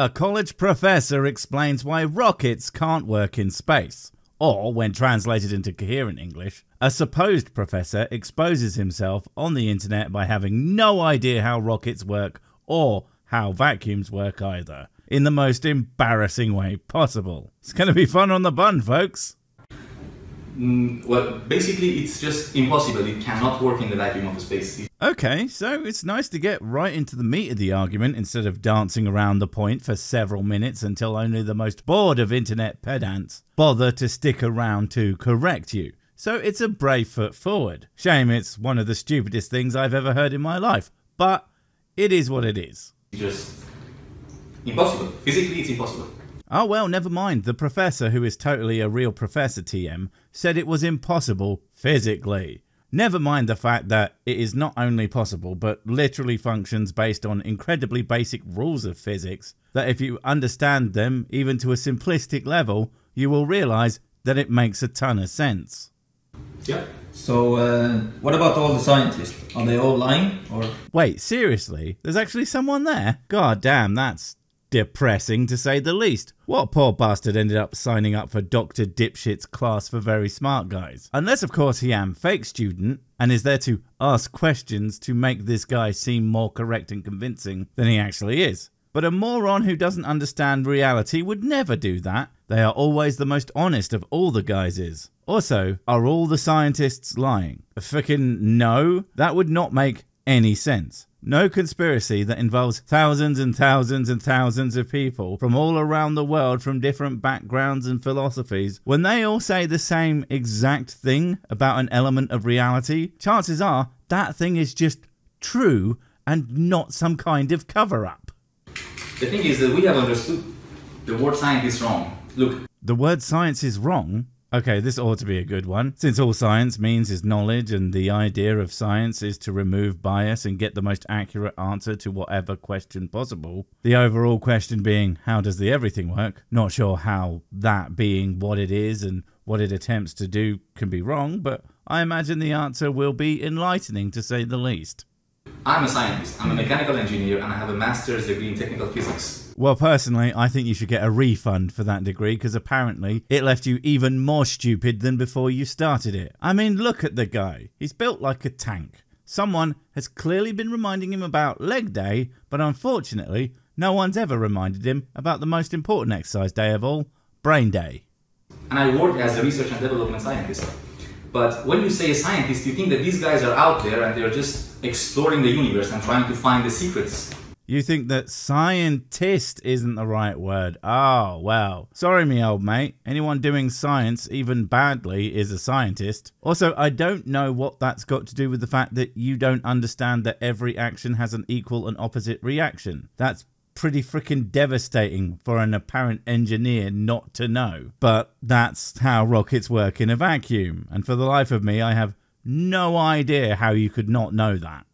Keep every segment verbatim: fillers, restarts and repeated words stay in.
A college professor explains why rockets can't work in space. Or, when translated into coherent English, a supposed professor exposes himself on the internet by having no idea how rockets work or how vacuums work either, in the most embarrassing way possible. It's gonna be fun on the bun, folks! Mm, well, basically it's just impossible, it cannot work in the vacuum of space. Okay, so it's nice to get right into the meat of the argument instead of dancing around the point for several minutes until only the most bored of internet pedants bother to stick around to correct you. So it's a brave foot forward. Shame it's one of the stupidest things I've ever heard in my life, but it is what it is. Just impossible. Physically it's impossible. Oh well, never mind, the professor, who is totally a real professor T M, said it was impossible physically. Never mind the fact that it is not only possible but literally functions based on incredibly basic rules of physics that if you understand them even to a simplistic level you will realise that it makes a ton of sense. Yeah. So uh, what about all the scientists? Are they all lying or? Wait, seriously? There's actually someone there? God damn, that's depressing to say the least. What poor bastard ended up signing up for Doctor Dipshit's class for very smart guys? Unless of course he am fake student and is there to ask questions to make this guy seem more correct and convincing than he actually is. But a moron who doesn't understand reality would never do that. They are always the most honest of all the guys is. Also, are all the scientists lying? Frickin' no, that would not make any sense. No conspiracy that involves thousands and thousands and thousands of people from all around the world from different backgrounds and philosophies, when they all say the same exact thing about an element of reality, chances are that thing is just true and not some kind of cover-up. The thing is that we have understood the word science is wrong. Look. The word science is wrong? Okay, this ought to be a good one, since all science means is knowledge and the idea of science is to remove bias and get the most accurate answer to whatever question possible. The overall question being, how does the everything work? Not sure how that being what it is and what it attempts to do can be wrong, but I imagine the answer will be enlightening to say the least. I'm a scientist, I'm a mechanical engineer and I have a master's degree in technical physics. Well personally, I think you should get a refund for that degree because apparently it left you even more stupid than before you started it. I mean, look at the guy, he's built like a tank. Someone has clearly been reminding him about leg day, but unfortunately no one's ever reminded him about the most important exercise day of all, brain day. And I work as a research and development scientist. But when you say a scientist, you think that these guys are out there and they're just exploring the universe and trying to find the secrets. You think that scientist isn't the right word. Oh, well. Sorry, me old mate. Anyone doing science, even badly, is a scientist. Also, I don't know what that's got to do with the fact that you don't understand that every action has an equal and opposite reaction. That's pretty freaking devastating for an apparent engineer not to know. But that's how rockets work in a vacuum, and for the life of me I have no idea how you could not know that.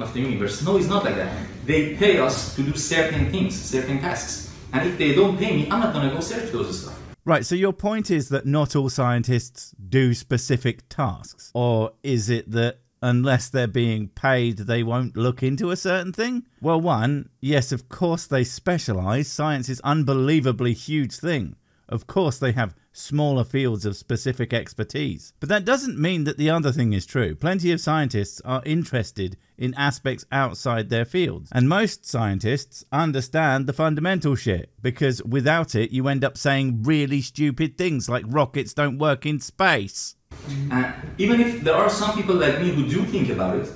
Of the universe. No, it's not like that. They pay us to do certain things, certain tasks, and if they don't pay me, I'm not gonna go search those stuff. Right, so your point is that not all scientists do specific tasks, or is it that unless they're being paid they won't look into a certain thing? Well, one, yes of course they specialise, science is an unbelievably huge thing. Of course they have smaller fields of specific expertise. But that doesn't mean that the other thing is true. Plenty of scientists are interested in aspects outside their fields, and most scientists understand the fundamental shit, because without it you end up saying really stupid things like rockets don't work in space. Uh, even if there are some people like me who do think about it.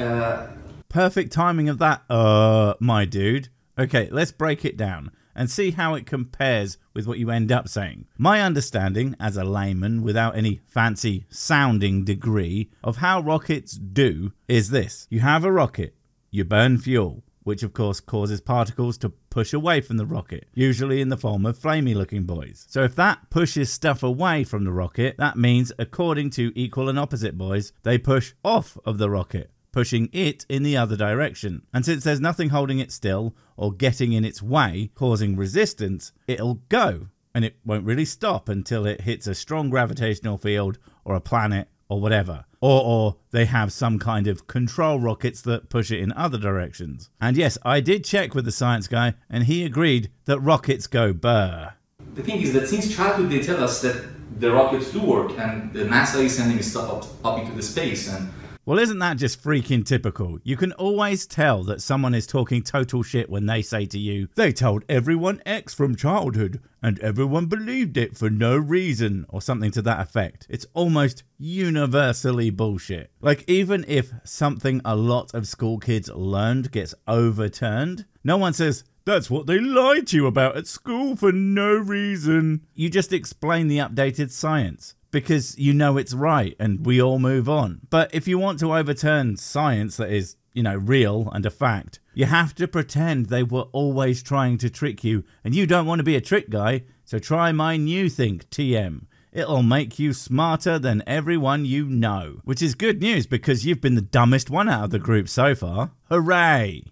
Uh... Perfect timing of that, uh, my dude. Okay, let's break it down and see how it compares with what you end up saying. My understanding, as a layman without any fancy sounding degree, of how rockets do is this. You have a rocket, you burn fuel, which of course causes particles to push away from the rocket, usually in the form of flamey looking boys. So if that pushes stuff away from the rocket, that means according to equal and opposite boys, they push off of the rocket, pushing it in the other direction. And since there's nothing holding it still or getting in its way, causing resistance, it'll go and it won't really stop until it hits a strong gravitational field or a planet or whatever. Or, or they have some kind of control rockets that push it in other directions. And yes, I did check with the science guy, and he agreed that rockets go burr. The thing is that since childhood they tell us that the rockets do work, and the NASA is sending stuff up, up into the space. And well, isn't that just freaking typical? You can always tell that someone is talking total shit when they say to you, they told everyone X from childhood and everyone believed it for no reason, or something to that effect. It's almost universally bullshit. Like, even if something a lot of school kids learned gets overturned, no one says, that's what they lied to you about at school for no reason. You just explain the updated science, because you know it's right and we all move on. But if you want to overturn science that is, you know, real and a fact, you have to pretend they were always trying to trick you, and you don't want to be a trick guy, so try my new think, T M. It'll make you smarter than everyone you know. Which is good news, because you've been the dumbest one out of the group so far. Hooray!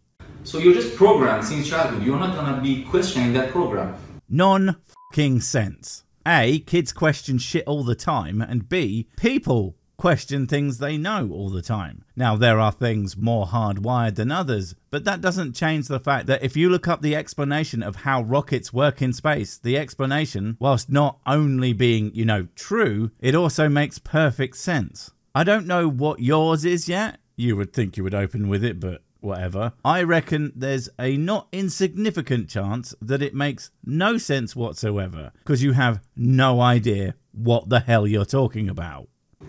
So you're just programmed since childhood, you're not gonna be questioning that program. Non-fucking sense. A, kids question shit all the time, and B, people question things they know all the time. Now, there are things more hardwired than others, but that doesn't change the fact that if you look up the explanation of how rockets work in space, the explanation, whilst not only being, you know, true, it also makes perfect sense. I don't know what yours is yet. You would think you would open with it, but whatever. I reckon there's a not insignificant chance that it makes no sense whatsoever, because you have no idea what the hell you're talking about.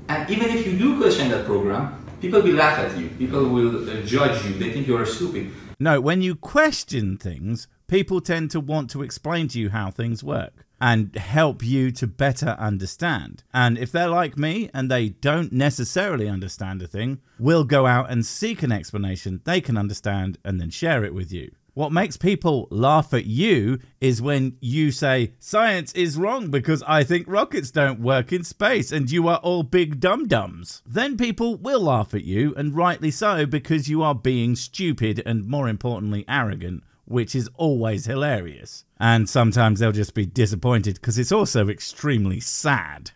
And even if you do question that program, people will laugh at you, people will uh, judge you, they think you're stupid. No, when you question things, people tend to want to explain to you how things work and help you to better understand. And if they're like me and they don't necessarily understand a thing, we'll go out and seek an explanation they can understand and then share it with you. What makes people laugh at you is when you say, science is wrong because I think rockets don't work in space and you are all big dum-dums. Then people will laugh at you, and rightly so, because you are being stupid and, more importantly, arrogant, which is always hilarious. And sometimes they'll just be disappointed because it's also extremely sad.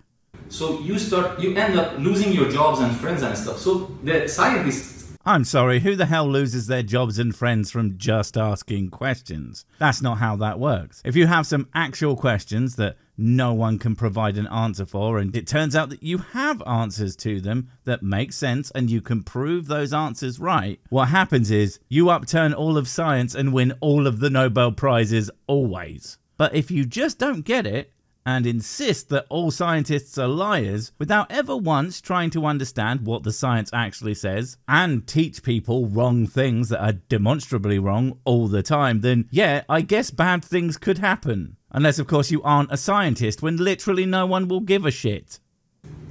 So you start, you end up losing your jobs and friends and stuff. So the scientists... I'm sorry, who the hell loses their jobs and friends from just asking questions? That's not how that works. If you have some actual questions that no one can provide an answer for, and it turns out that you have answers to them that make sense and you can prove those answers right, what happens is you upturn all of science and win all of the Nobel Prizes always. But if you just don't get it and insist that all scientists are liars without ever once trying to understand what the science actually says, and teach people wrong things that are demonstrably wrong all the time, then yeah, I guess bad things could happen. Unless, of course, you aren't a scientist, when literally no one will give a shit.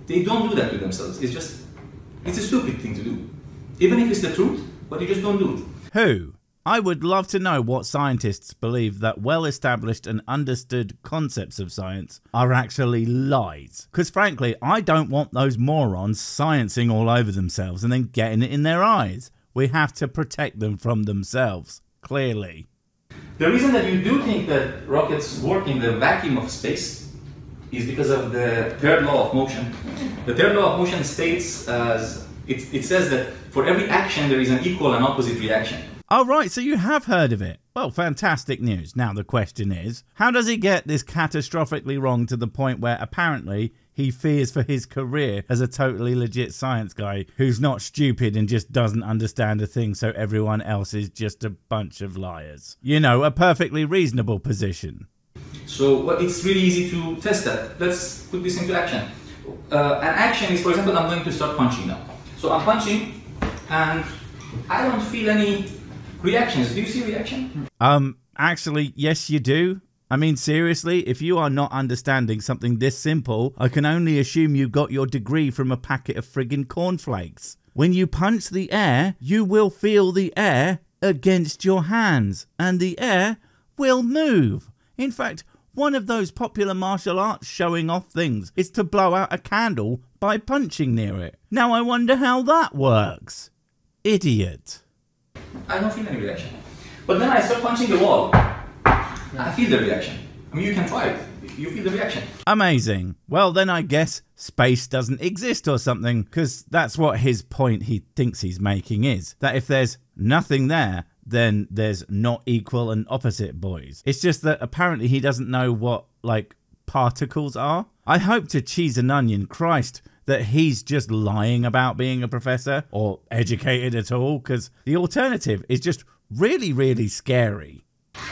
They don't do that to themselves. It's just... it's a stupid thing to do. Even if it's the truth, but you just don't do it. Who? I would love to know what scientists believe that well-established and understood concepts of science are actually lies. Because frankly, I don't want those morons sciencing all over themselves and then getting it in their eyes. We have to protect them from themselves, clearly. The reason that you do think that rockets work in the vacuum of space is because of the third law of motion. The third law of motion states, as it, it says that for every action there is an equal and opposite reaction. Oh right, so you have heard of it. Well, fantastic news. Now the question is, how does he get this catastrophically wrong to the point where apparently he fears for his career as a totally legit science guy who's not stupid and just doesn't understand a thing, so everyone else is just a bunch of liars? You know, a perfectly reasonable position. So well, it's really easy to test that. Let's put this into action. Uh, an action is, for example, I'm going to start punching now. So I'm punching and I don't feel any reactions. Do you see reaction? Um, actually, yes you do. I mean, seriously, if you are not understanding something this simple, I can only assume you got your degree from a packet of friggin' cornflakes. When you punch the air, you will feel the air against your hands, and the air will move. In fact, one of those popular martial arts showing off things is to blow out a candle by punching near it. Now I wonder how that works. Idiot. I don't feel any reaction. But then I start punching the wall. I feel the reaction. I mean, you can try it. You feel the reaction. Amazing. Well, then I guess space doesn't exist or something, because that's what his point he thinks he's making is. That if there's nothing there, then there's not equal and opposite boys. It's just that apparently he doesn't know what, like, particles are. I hope to cheese and onion Christ that he's just lying about being a professor or educated at all, because the alternative is just really, really scary.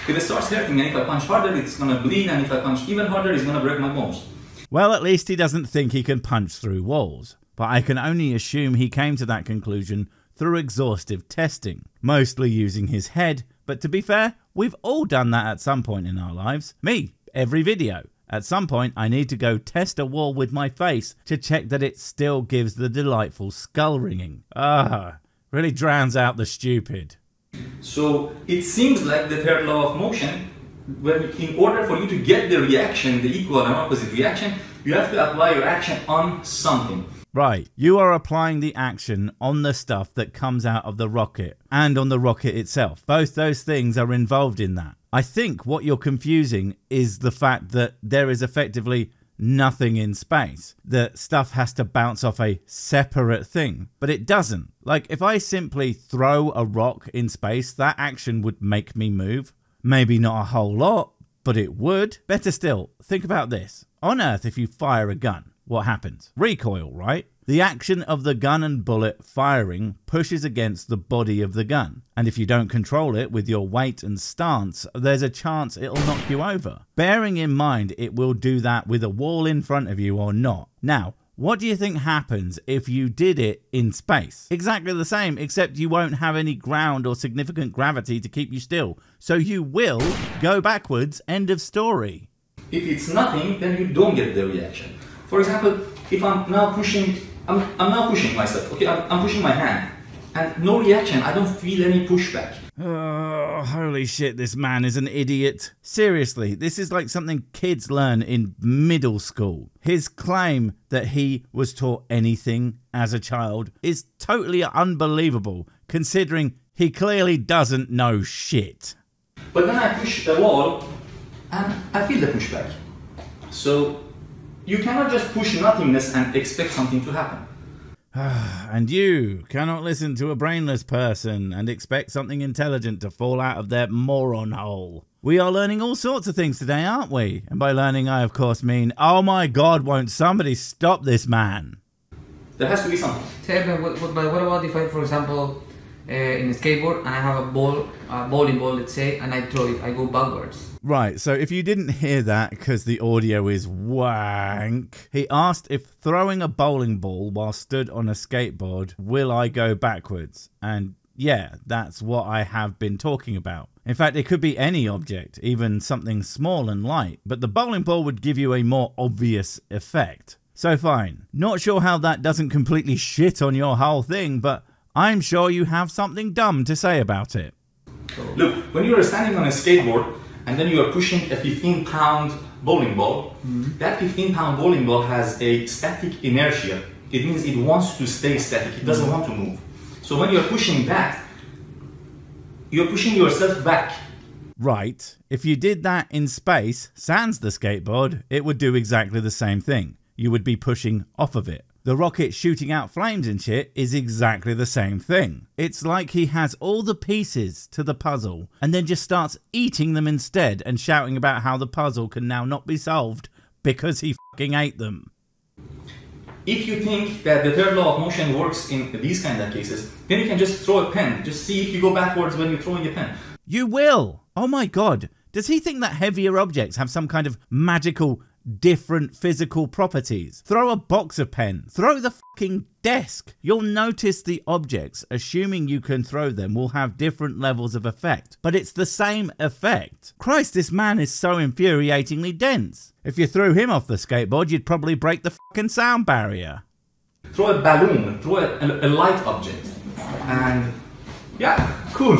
If it starts hurting, and if I punch harder, it's gonna bleed, and if I punch even harder, it's gonna break my bones. Well, at least he doesn't think he can punch through walls, but I can only assume he came to that conclusion through exhaustive testing, mostly using his head, but to be fair, we've all done that at some point in our lives. Me, every video. At some point, I need to go test a wall with my face to check that it still gives the delightful skull ringing. Ah, really drowns out the stupid. So it seems like the third law of motion, when in order for you to get the reaction, the equal and opposite reaction, you have to apply your action on something. Right, you are applying the action on the stuff that comes out of the rocket and on the rocket itself. Both those things are involved in that. I think what you're confusing is the fact that there is effectively nothing in space. The stuff has to bounce off a separate thing, but it doesn't. Like, if I simply throw a rock in space, that action would make me move. Maybe not a whole lot, but it would. Better still, think about this. On Earth, if you fire a gun, what happens? Recoil, right? The action of the gun and bullet firing pushes against the body of the gun, and if you don't control it with your weight and stance, there's a chance it'll knock you over. Bearing in mind it will do that with a wall in front of you or not. Now, what do you think happens if you did it in space? Exactly the same, except you won't have any ground or significant gravity to keep you still, so you will go backwards, end of story. If it's nothing, then you don't get the reaction. For example, if I'm now pushing, I'm, I'm now pushing myself, okay, I'm, I'm pushing my hand, and no reaction, I don't feel any pushback. Oh, holy shit, this man is an idiot. Seriously, this is like something kids learn in middle school. His claim that he was taught anything as a child is totally unbelievable, considering he clearly doesn't know shit. But when I push the wall, and I feel the pushback. So you cannot just push nothingness and expect something to happen. And you cannot listen to a brainless person and expect something intelligent to fall out of their moron hole. We are learning all sorts of things today, aren't we? And by learning, I of course mean, oh my god, won't somebody stop this man? There has to be something. Yeah, but what, but what about if I, for example, uh, in a skateboard and I have a ball, a bowling ball, let's say, and I throw it, I go backwards. Right, so if you didn't hear that because the audio is wank, he asked if throwing a bowling ball while stood on a skateboard, will I go backwards? And yeah, that's what I have been talking about. In fact, it could be any object, even something small and light, but the bowling ball would give you a more obvious effect. So fine, not sure how that doesn't completely shit on your whole thing, but I'm sure you have something dumb to say about it. Look, when you were standing on a skateboard, and then you are pushing a fifteen pound bowling ball, mm-hmm. That fifteen pound bowling ball has a static inertia. It means it wants to stay static, it doesn't mm-hmm. want to move. So when you're pushing that, you're pushing yourself back. Right, if you did that in space, sans the skateboard, it would do exactly the same thing. You would be pushing off of it. The rocket shooting out flames and shit is exactly the same thing. It's like he has all the pieces to the puzzle and then just starts eating them instead and shouting about how the puzzle can now not be solved because he fucking ate them. If you think that the third law of motion works in these kind of cases, then you can just throw a pen. Just see if you go backwards when you're throwing a pen. You will! Oh my god, does he think that heavier objects have some kind of magical different physical properties? Throw a box of pen, throw the fucking desk. You'll notice the objects, assuming you can throw them, will have different levels of effect, but it's the same effect. Christ, this man is so infuriatingly dense. If you threw him off the skateboard, you'd probably break the fucking sound barrier. Throw a balloon, throw a, a, a light object, and yeah, cool.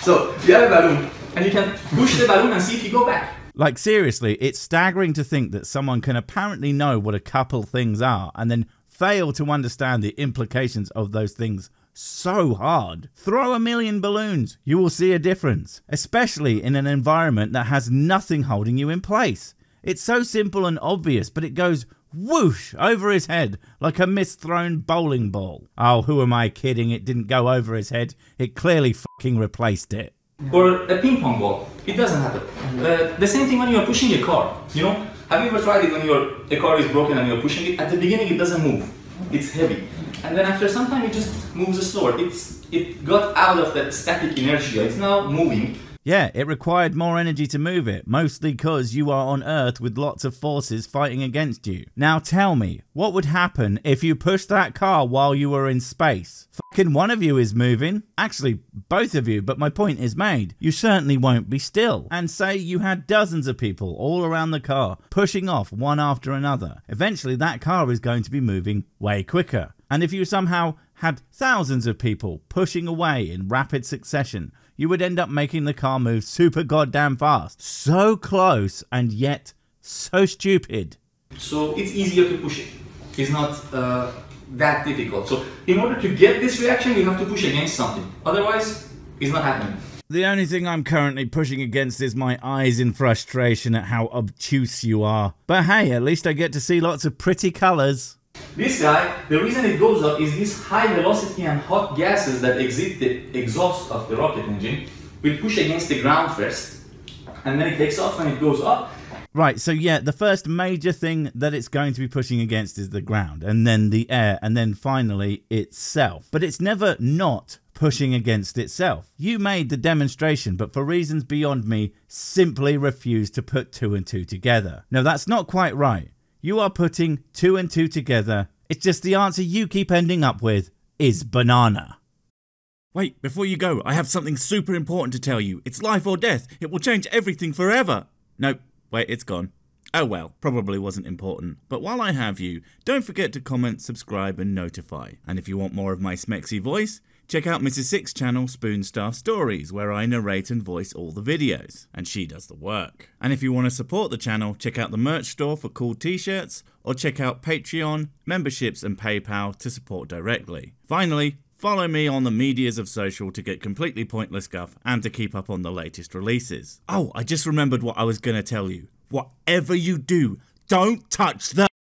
So you have a balloon, and you can push the balloon and see if you go back. Like, seriously, it's staggering to think that someone can apparently know what a couple things are and then fail to understand the implications of those things so hard. Throw a million balloons, you will see a difference, especially in an environment that has nothing holding you in place. It's so simple and obvious, but it goes whoosh over his head like a misthrown bowling ball. Oh, who am I kidding? It didn't go over his head. It clearly fucking replaced it. Or a ping pong ball. It doesn't happen. Uh, the same thing when you're pushing a car, you know? Have you ever tried it when your a car is broken and you're pushing it? At the beginning it doesn't move. It's heavy. And then after some time it just moves slower. It's, it got out of that static inertia. It's now moving. Yeah, it required more energy to move it, mostly because you are on Earth with lots of forces fighting against you. Now tell me, what would happen if you pushed that car while you were in space? Fucking one of you is moving. Actually, both of you, but my point is made. You certainly won't be still. And say you had dozens of people all around the car, pushing off one after another. Eventually that car is going to be moving way quicker. And if you somehow had thousands of people pushing away in rapid succession, you would end up making the car move super goddamn fast. So close and yet so stupid. So it's easier to push it. It's not uh, that difficult. So in order to get this reaction, you have to push against something. Otherwise, it's not happening. The only thing I'm currently pushing against is my eyes in frustration at how obtuse you are. But hey, at least I get to see lots of pretty colours. This guy, the reason it goes up is these high velocity and hot gases that exit the exhaust of the rocket engine will push against the ground first, and then it takes off and it goes up. Right, so yeah, the first major thing that it's going to be pushing against is the ground, and then the air, and then finally itself. But it's never not pushing against itself. You made the demonstration, but for reasons beyond me, simply refused to put two and two together. No, that's not quite right. You are putting two and two together. It's just the answer you keep ending up with is banana. Wait, before you go, I have something super important to tell you. It's life or death. It will change everything forever. Nope, wait, it's gone. Oh well, probably wasn't important. But while I have you, don't forget to comment, subscribe and notify. And if you want more of my smexy voice, check out Mrs Sics Channel Spoonstaff Stories, where I narrate and voice all the videos, and she does the work. And if you want to support the channel, check out the merch store for cool t-shirts, or check out Patreon, memberships and PayPal to support directly. Finally, follow me on the medias of social to get completely pointless guff and to keep up on the latest releases. Oh, I just remembered what I was gonna tell you. Whatever you do, don't touch the